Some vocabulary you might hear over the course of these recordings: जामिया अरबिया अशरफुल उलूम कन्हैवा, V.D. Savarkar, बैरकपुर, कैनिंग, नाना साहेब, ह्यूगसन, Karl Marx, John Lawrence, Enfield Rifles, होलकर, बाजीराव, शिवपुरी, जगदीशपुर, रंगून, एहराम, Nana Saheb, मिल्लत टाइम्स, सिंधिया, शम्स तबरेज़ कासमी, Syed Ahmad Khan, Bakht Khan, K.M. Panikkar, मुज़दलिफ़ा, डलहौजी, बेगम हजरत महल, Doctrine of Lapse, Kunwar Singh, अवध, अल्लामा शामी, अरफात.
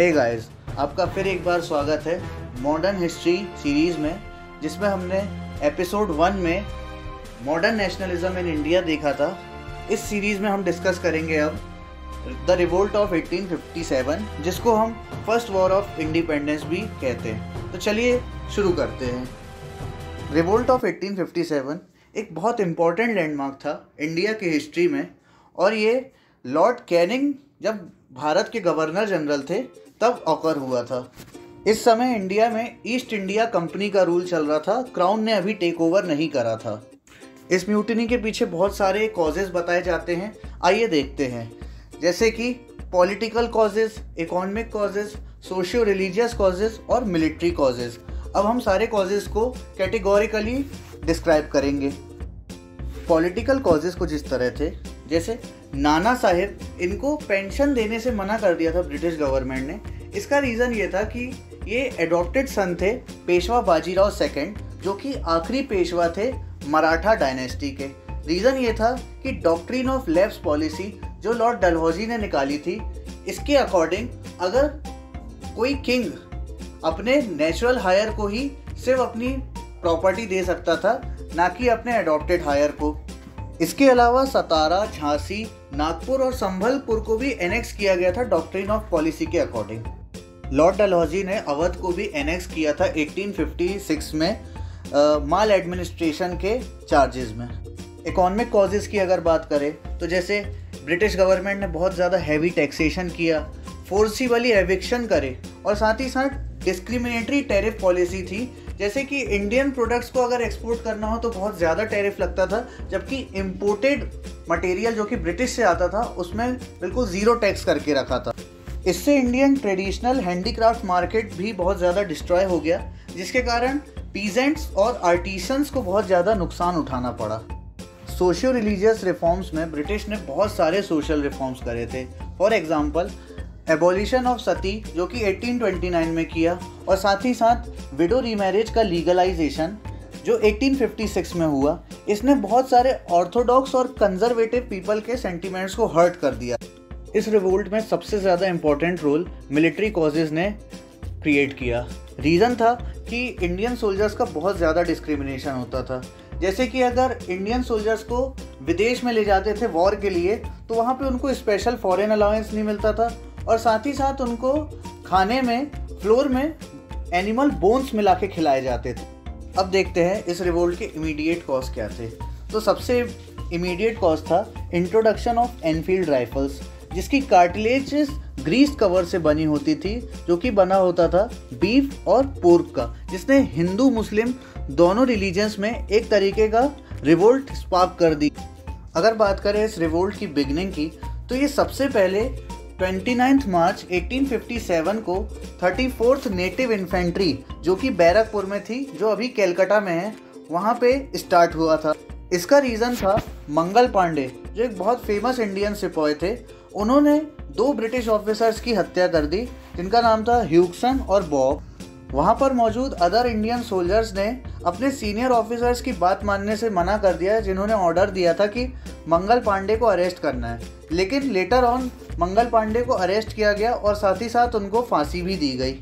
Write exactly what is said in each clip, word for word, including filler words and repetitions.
Hey guys, आपका फिर एक बार स्वागत है मॉडर्न हिस्ट्री सीरीज़ में, जिसमें हमने एपिसोड वन में मॉडर्न नेशनलिज्म इन इंडिया देखा था। इस सीरीज़ में हम डिस्कस करेंगे अब द रिवोल्ट ऑफ अठारह सौ सत्तावन, जिसको हम फर्स्ट वॉर ऑफ इंडिपेंडेंस भी कहते हैं। तो चलिए शुरू करते हैं। रिवोल्ट ऑफ अठारह सौ सत्तावन एक बहुत इम्पॉर्टेंट लैंडमार्क था इंडिया की हिस्ट्री में, और ये लॉर्ड कैनिंग जब भारत के गवर्नर जनरल थे तब ऑकर हुआ था। इस समय इंडिया में ईस्ट इंडिया कंपनी का रूल चल रहा था, क्राउन ने अभी टेक ओवर नहीं करा था। इस म्यूटिनी के पीछे बहुत सारे कॉजेज़ बताए जाते हैं, आइए देखते हैं, जैसे कि political causes, economic causes, socio religious causes और मिलिट्री कॉजेज़। अब हम सारे कॉजेज़ को कैटेगोरिकली डिस्क्राइब करेंगे। पॉलिटिकल कॉजेज़ को जिस तरह थे, जैसे नाना साहेब, इनको पेंशन देने से मना कर दिया था ब्रिटिश गवर्नमेंट ने। इसका रीज़न ये था कि ये एडॉप्टेड सन थे पेशवा बाजीराव सेकेंड, जो कि आखिरी पेशवा थे मराठा डायनेस्टी के। रीज़न ये था कि डॉक्ट्रिन ऑफ लैप्स पॉलिसी जो लॉर्ड डलहौजी ने निकाली थी, इसके अकॉर्डिंग अगर कोई किंग अपने नेचुरल हायर को ही सिर्फ अपनी प्रॉपर्टी दे सकता था, ना कि अपने एडॉप्टेड हायर को। इसके अलावा सतारा, झांसी, नागपुर और संभलपुर को भी एनेक्स किया गया था डॉक्ट्रिन ऑफ पॉलिसी के अकॉर्डिंग। लॉर्ड डलहौजी ने अवध को भी एनेक्स किया था अठारह सौ छप्पन में माल एडमिनिस्ट्रेशन के चार्जेस में। इकोनॉमिक कॉजेज़ की अगर बात करें तो जैसे ब्रिटिश गवर्नमेंट ने बहुत ज़्यादा हैवी टैक्सेशन किया, फोर्सिबली एविक्शन करे, और साथ ही साथ डिस्क्रिमिनेटरी टैरिफ पॉलिसी थी, जैसे कि इंडियन प्रोडक्ट्स को अगर एक्सपोर्ट करना हो तो बहुत ज़्यादा टैरिफ लगता था, जबकि इम्पोर्टेड मटेरियल जो कि ब्रिटिश से आता था उसमें बिल्कुल ज़ीरो टैक्स करके रखा था। इससे इंडियन ट्रेडिशनल हैंडीक्राफ्ट मार्केट भी बहुत ज़्यादा डिस्ट्रॉय हो गया, जिसके कारण पीजेंट्स और आर्टिसंस को बहुत ज़्यादा नुकसान उठाना पड़ा। सोशियो रिलीजियस रिफॉर्म्स में ब्रिटिश ने बहुत सारे सोशल रिफॉर्म्स करे थे। For example, abolition of sati जो कि अठारह सौ उनतीस में किया, और साथ ही साथ विडो रीमैरिज का लीगलाइजेशन जो अठारह सौ छप्पन में हुआ। इसने बहुत सारे ऑर्थोडॉक्स और कंजर्वेटिव पीपल के सेंटिमेंट्स को हर्ट कर दिया। इस रिवोल्ट में सबसे ज़्यादा इम्पोर्टेंट रोल मिलिट्री कॉजेज़ ने क्रिएट किया। रीज़न था कि इंडियन सोल्जर्स का बहुत ज़्यादा डिस्क्रिमिनेशन होता था, जैसे कि अगर इंडियन सोल्जर्स को विदेश में ले जाते थे वॉर के लिए तो वहाँ पे उनको स्पेशल फॉरेन अलाउंस नहीं मिलता था, और साथ ही साथ उनको खाने में फ्लोर में एनिमल बोन्स मिला के खिलाए जाते थे। अब देखते हैं इस रिवोल्ट के इमीडिएट कॉज क्या थे। तो सबसे इमीडिएट कॉज था इंट्रोडक्शन ऑफ एनफील्ड राइफल्स, जिसकी कार्टिलेजेस ग्रीस कवर से बनी होती थी, जो कि बना होता था बीफ और पोर्क का, जिसने हिंदू मुस्लिम दोनों रिलीजन्स में एक तरीके का रिवोल्ट स्पार्क कर दी। अगर बात करें इस रिवोल्ट की बिगनिंग की, तो ये सबसे पहले उनतीस मार्च अठारह सौ सत्तावन को चौंतीसवीं नेटिव इन्फेंट्री जो कि बैरकपुर में थी, जो अभी कलकत्ता में है, वहाँ पे स्टार्ट हुआ था। इसका रीज़न था मंगल पांडे, जो एक बहुत फेमस इंडियन सिपाही थे। उन्होंने दो ब्रिटिश ऑफिसर्स की हत्या कर दी, जिनका नाम था ह्यूगसन और बॉब। वहाँ पर मौजूद अदर इंडियन सोल्जर्स ने अपने सीनियर ऑफिसर्स की बात मानने से मना कर दिया, जिन्होंने ऑर्डर दिया था कि मंगल पांडे को अरेस्ट करना है। लेकिन लेटर ऑन मंगल पांडे को अरेस्ट किया गया और साथ ही साथ उनको फांसी भी दी गई।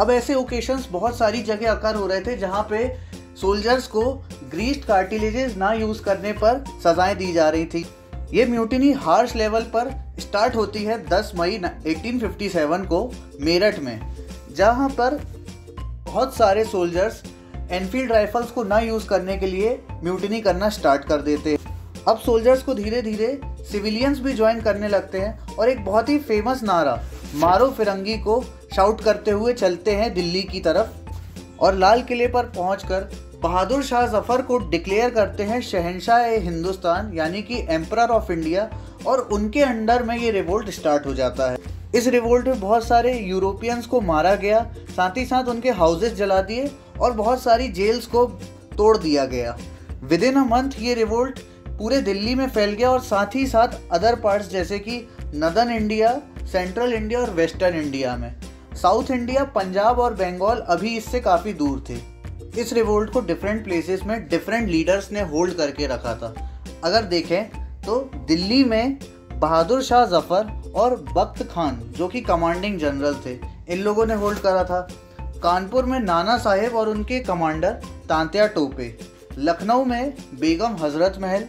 अब ऐसे ओकेशंस बहुत सारी जगह अकर हो रहे थे जहाँ पे सोल्जर्स को ग्रीस्ड कार्टिलेजेस ना यूज़ करने पर सजाएं दी जा रही थी। ये म्यूटिनी हार्श लेवल पर स्टार्ट होती है दस मई अठारह सौ सत्तावन को मेरठ में, जहाँ पर बहुत सारे सोल्जर्स एनफील्ड राइफल्स को ना यूज़ करने के लिए म्यूटिनी करना स्टार्ट कर देते हैं। अब सोल्जर्स को धीरे धीरे सिविलियंस भी ज्वाइन करने लगते हैं, और एक बहुत ही फेमस नारा मारो फिरंगी को शाउट करते हुए चलते हैं दिल्ली की तरफ, और लाल किले पर पहुंचकर बहादुर शाह जफ़र को डिक्लेयर करते हैं शहंशाह ए हिंदुस्तान, यानी कि एम्परर ऑफ इंडिया, और उनके अंडर में ये रिवोल्ट स्टार्ट हो जाता है। इस रिवोल्ट में बहुत सारे यूरोपियंस को मारा गया, साथ ही साथ उनके हाउसेस जला दिए और बहुत सारी जेल्स को तोड़ दिया गया। विद इन अ मंथ ये रिवोल्ट पूरे दिल्ली में फैल गया, और साथ ही साथ अदर पार्ट्स जैसे कि नदर्न इंडिया, सेंट्रल इंडिया और वेस्टर्न इंडिया में। साउथ इंडिया, पंजाब और बंगाल अभी इससे काफ़ी दूर थे। इस रिवोल्ट को डिफरेंट प्लेसेस में डिफरेंट लीडर्स ने होल्ड करके रखा था। अगर देखें तो दिल्ली में बहादुर शाह जफ़र और बख्त खान जो कि कमांडिंग जनरल थे, इन लोगों ने होल्ड करा था। कानपुर में नाना साहेब और उनके कमांडर तांत्या टोपे, लखनऊ में बेगम हजरत महल,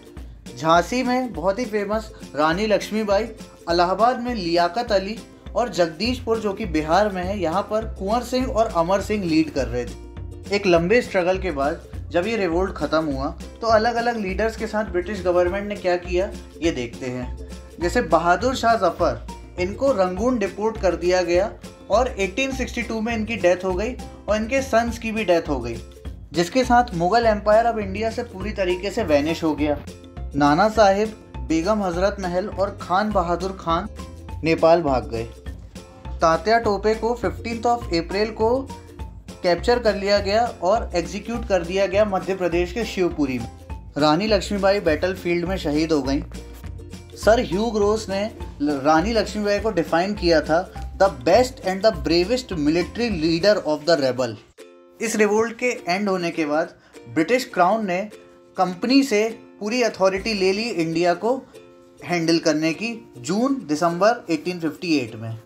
झांसी में बहुत ही फेमस रानी लक्ष्मीबाई, इलाहाबाद में लियाकत अली और जगदीशपुर जो कि बिहार में है, यहाँ पर कुंवर सिंह और अमर सिंह लीड कर रहे थे। एक लंबे स्ट्रगल के बाद जब ये रिवोल्ट ख़त्म हुआ तो अलग अलग लीडर्स के साथ ब्रिटिश गवर्नमेंट ने क्या किया ये देखते हैं। जैसे बहादुर शाह जफ़र, इनको रंगून डिपोर्ट कर दिया गया और अठारह सौ बासठ में इनकी डेथ हो गई और इनके सन्स की भी डेथ हो गई, जिसके साथ मुग़ल एम्पायर अब इंडिया से पूरी तरीके से वैनिश हो गया। नाना साहिब, बेगम हजरत महल और खान बहादुर खान नेपाल भाग गए। तांत्या टोपे को फिफ्टीन ऑफ अप्रैल को कैप्चर कर लिया गया और एग्जीक्यूट कर दिया गया मध्य प्रदेश के शिवपुरी में। रानी लक्ष्मीबाई बैटलफील्ड में शहीद हो गई। सर ह्यूग रोज ने रानी लक्ष्मीबाई को डिफाइन किया था the best and the bravest military leader of the rebel. इस रिवोल्ट के एंड होने के बाद ब्रिटिश क्राउन ने कंपनी से पूरी अथॉरिटी ले ली इंडिया को हैंडल करने की जून दिसंबर अठारह सौ अट्ठावन में।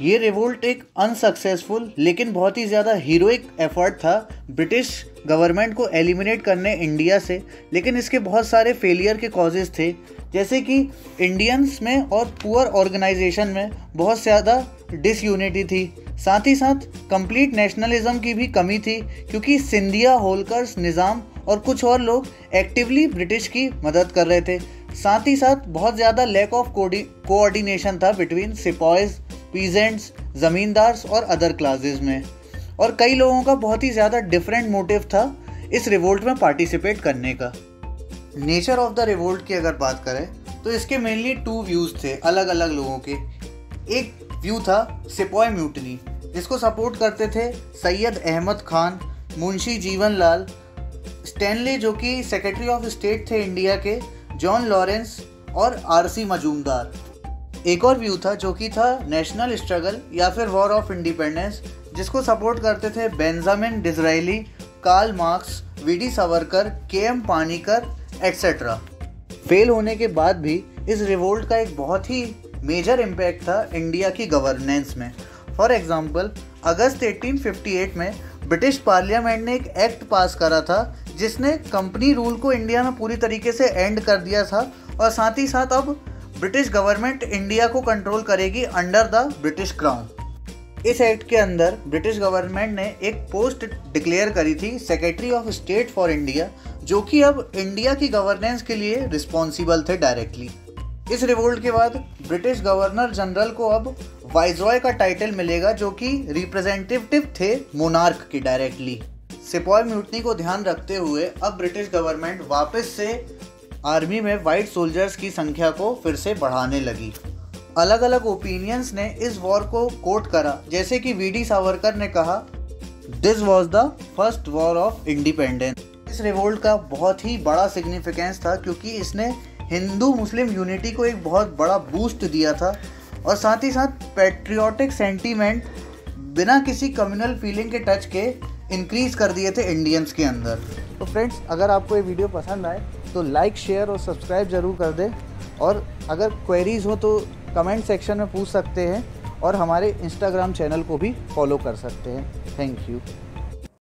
ये रिवोल्ट एक अनसक्सेसफुल लेकिन बहुत ही ज़्यादा हीरोइक एफर्ट था ब्रिटिश गवर्नमेंट को एलिमिनेट करने इंडिया से, लेकिन इसके बहुत सारे फेलियर के कॉजेज़ थे, जैसे कि इंडियंस में और पुअर ऑर्गेनाइजेशन में बहुत ज़्यादा डिसयूनिटी थी, साथ ही साथ कंप्लीट नेशनलिज्म की भी कमी थी क्योंकि सिंधिया, होलकर्स, निज़ाम और कुछ और लोग एक्टिवली ब्रिटिश की मदद कर रहे थे। साथ ही साथ बहुत ज़्यादा लैक ऑफ कोऑर्डिनेशन था बिटवीन सिपाहीज, पीजेंट्स, ज़मींदार्स और अदर क्लासेस में, और कई लोगों का बहुत ही ज़्यादा डिफरेंट मोटिव था इस रिवोल्ट में पार्टिसिपेट करने का। नेचर ऑफ द रिवोल्ट की अगर बात करें तो इसके मेनली टू व्यूज़ थे अलग अलग लोगों के। एक व्यू था सिपॉय म्यूटनी, जिसको सपोर्ट करते थे सैयद अहमद खान, मुंशी जीवन लाल, स्टैनली जो कि सेक्रेटरी ऑफ स्टेट थे इंडिया के, जॉन लॉरेंस और आर सी मजूमदार। एक और व्यू था जो कि था नेशनल स्ट्रगल या फिर वॉर ऑफ इंडिपेंडेंस, जिसको सपोर्ट करते थे Benjamin Disraeli, Karl Marx, V D Savarkar, K M Panikkar etcetera. Fail होने के बाद भी इस रिवोल्ट का एक बहुत ही मेजर इम्पैक्ट था इंडिया की गवर्नेंस में। फॉर एग्जांपल, अगस्त अठारह सौ अट्ठावन में ब्रिटिश पार्लियामेंट ने एक एक्ट पास करा था जिसने कंपनी रूल को इंडिया में पूरी तरीके से एंड कर दिया था, और साथ ही साथ अब ब्रिटिश गवर्नमेंट इंडिया को कंट्रोल करेगी अंडर द ब्रिटिश क्राउन। इस एक्ट के अंदर ब्रिटिश गवर्नमेंट ने एक पोस्ट डिक्लेयर करी थी secretary of state for India, जो कि अब इंडिया की गवर्नेंस के लिए रिस्पॉन्सिबल थे डायरेक्टली। इस रिवोल्ट के बाद ब्रिटिश गवर्नर जनरल को अब वाइसरॉय का टाइटल मिलेगा, जो कि रिप्रेजेंटेटिव थे मोनार्क के डायरेक्टली। सिपॉय म्यूटनी को ध्यान रखते हुए अब ब्रिटिश गवर्नमेंट वापस से आर्मी में वाइट सोल्जर्स की संख्या को फिर से बढ़ाने लगी। अलग अलग ओपिनियंस ने इस वॉर को कोट करा, जैसे कि वी डी सावरकर ने कहा this was the first war of independence. इस रिवोल्ट का बहुत ही बड़ा सिग्निफिकेंस था क्योंकि इसने हिंदू मुस्लिम यूनिटी को एक बहुत बड़ा बूस्ट दिया था, और साथ ही साथ पैट्रियोटिक सेंटीमेंट बिना किसी कम्युनल फीलिंग के टच के इंक्रीज़ कर दिए थे इंडियंस के अंदर। तो फ्रेंड्स, अगर आपको ये वीडियो पसंद आए तो लाइक, शेयर और सब्सक्राइब ज़रूर कर दें, और अगर क्वेरीज़ हो तो कमेंट सेक्शन में पूछ सकते हैं, और हमारे इंस्टाग्राम चैनल को भी फॉलो कर सकते हैं। Thank you.